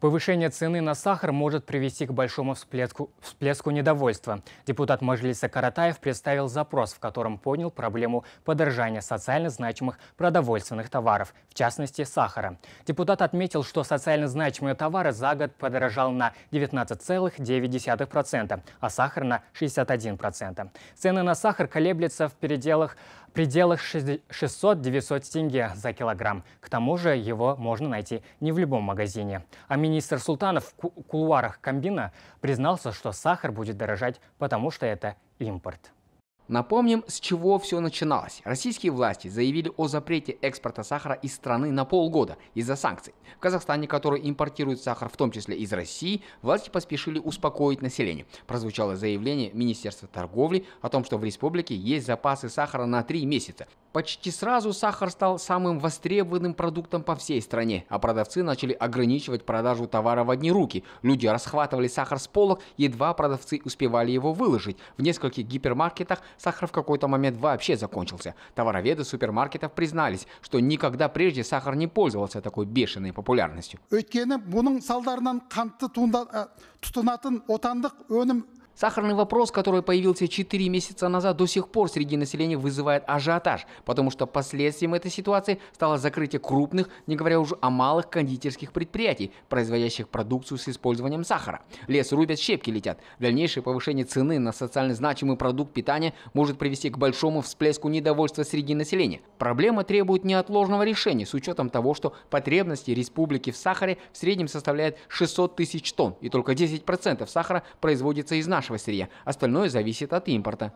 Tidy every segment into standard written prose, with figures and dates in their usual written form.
Повышение цены на сахар может привести к большому всплеску недовольства. Депутат Мажилиса Каратаев представил запрос, в котором поднял проблему подорожания социально значимых продовольственных товаров, в частности сахара. Депутат отметил, что социально значимые товары за год подорожал на 19,9%, а сахар на 61%. Цены на сахар колеблются в пределах 600-900 тенге за килограмм. К тому же его можно найти не в любом магазине. Министр Султанов в кулуарах комбина признался, что сахар будет дорожать, потому что это импорт. Напомним, с чего все начиналось. Российские власти заявили о запрете экспорта сахара из страны на полгода из-за санкций. В Казахстане, который импортирует сахар, в том числе из России, власти поспешили успокоить население. Прозвучало заявление Министерства торговли о том, что в республике есть запасы сахара на 3 месяца. Почти сразу сахар стал самым востребованным продуктом по всей стране, а продавцы начали ограничивать продажу товара в одни руки. Люди расхватывали сахар с полок, едва продавцы успевали его выложить. В нескольких гипермаркетах сахар в какой-то момент вообще закончился. Товароведы супермаркетов признались, что никогда прежде сахар не пользовался такой бешеной популярностью. Сахарный вопрос, который появился 4 месяца назад, до сих пор среди населения вызывает ажиотаж, потому что последствием этой ситуации стало закрытие крупных, не говоря уже о малых кондитерских предприятий, производящих продукцию с использованием сахара. Лес рубят, щепки летят. Дальнейшее повышение цены на социально значимый продукт питания может привести к большому всплеску недовольства среди населения. Проблема требует неотложного решения с учетом того, что потребности республики в сахаре в среднем составляет 600 тысяч тонн, и только 10% сахара производится из нашего сырья. Остальное зависит от импорта.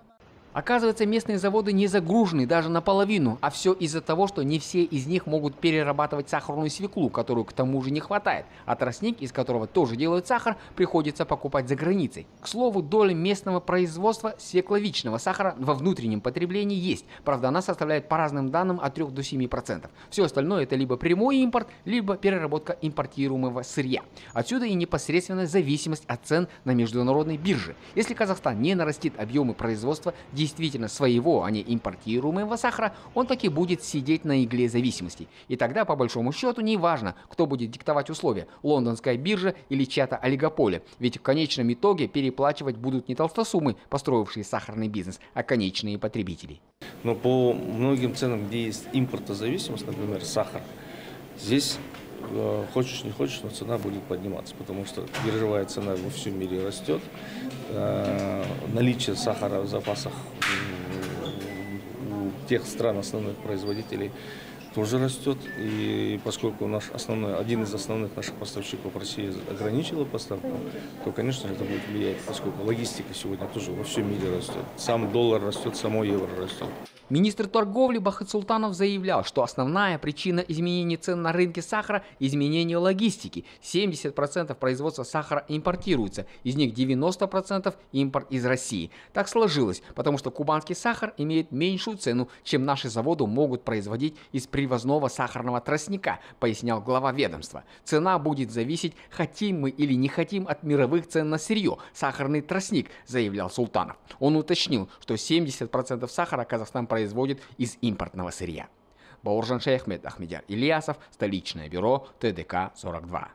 Оказывается, местные заводы не загружены даже наполовину, а все из-за того, что не все из них могут перерабатывать сахарную свеклу, которую к тому же не хватает, а тростник, из которого тоже делают сахар, приходится покупать за границей. К слову, доля местного производства свекловичного сахара во внутреннем потреблении есть, правда она составляет по разным данным от 3 до 7%. Все остальное это либо прямой импорт, либо переработка импортируемого сырья. Отсюда и непосредственная зависимость от цен на международной бирже. Если Казахстан не нарастит объемы производства действительно своего, а не импортируемого сахара, он таки будет сидеть на игле зависимости. И тогда, по большому счету, не важно, кто будет диктовать условия – лондонская биржа или чья-то олигополия. Ведь в конечном итоге переплачивать будут не толстосумы, построившие сахарный бизнес, а конечные потребители. Но по многим ценам, где есть импортозависимость, например, сахар, здесь хочешь не хочешь, но цена будет подниматься, потому что мировая цена во всем мире растет. Наличие сахара в запасах у тех стран основных производителей тоже растет. И поскольку наш один из основных наших поставщиков России ограничила поставку, то, конечно, это будет влиять, поскольку логистика сегодня тоже во всем мире растет. Сам доллар растет, само евро растет. Министр торговли Бахыт Султанов заявлял, что основная причина изменения цен на рынке сахара – изменение логистики. 70% производства сахара импортируется, из них 90% импорт из России. Так сложилось, потому что кубанский сахар имеет меньшую цену, чем наши заводы могут производить из привозного сахарного тростника, пояснял глава ведомства. Цена будет зависеть, хотим мы или не хотим, от мировых цен на сырье, сахарный тростник, заявлял Султанов. Он уточнил, что 70% сахара Казахстан производит из импортного сырья. Бауржан Шайахмед Ахмедяр Ильясов, столичное бюро ТДК-42.